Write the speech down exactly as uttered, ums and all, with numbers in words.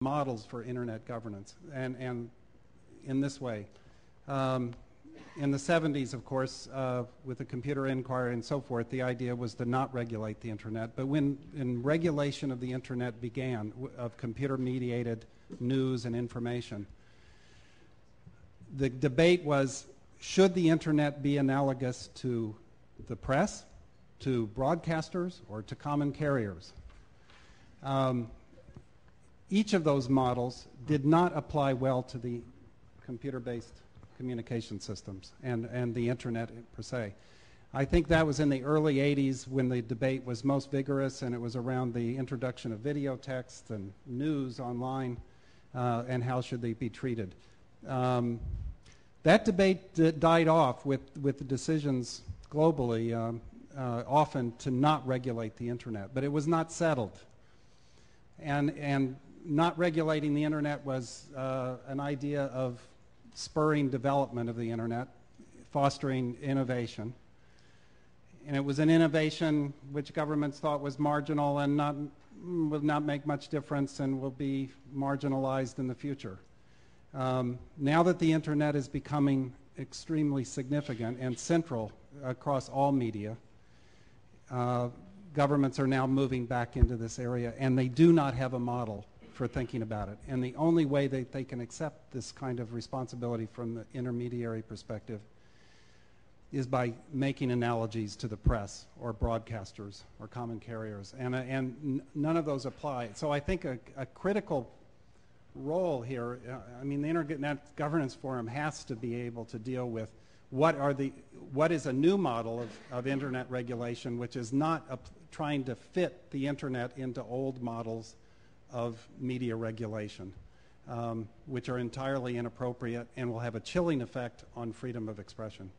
models for internet governance, and, and in this way. Um, in the seventies, of course, uh, with the Computer Inquiry and so forth, the idea was to not regulate the internet. But when in regulation of the internet began, w of computer-mediated news and information, the debate was, should the internet be analogous to the press, to broadcasters, or to common carriers? Um, Each of those models did not apply well to the computer-based communication systems and, and the internet per se. I think that was in the early eighties when the debate was most vigorous, and it was around the introduction of video text and news online uh, and how should they be treated. Um, that debate d died off with, with the decisions globally, um, uh, often to not regulate the internet, but it was not settled. And, and not regulating the internet was uh, an idea of spurring development of the internet, fostering innovation. And it was an innovation which governments thought was marginal and not, would not make much difference and will be marginalized in the future. Um, now that the internet is becoming extremely significant and central across all media, uh, governments are now moving back into this area, and they do not have a model for thinking about it. And the only way that they can accept this kind of responsibility from the intermediary perspective is by making analogies to the press or broadcasters or common carriers. And, uh, and n none of those apply. So I think a, a critical role here, uh, I mean, the Internet Governance Forum has to be able to deal with what are the, what is a new model of, of internet regulation which is not a, trying to fit the internet into old models of media regulation, um, which are entirely inappropriate and will have a chilling effect on freedom of expression.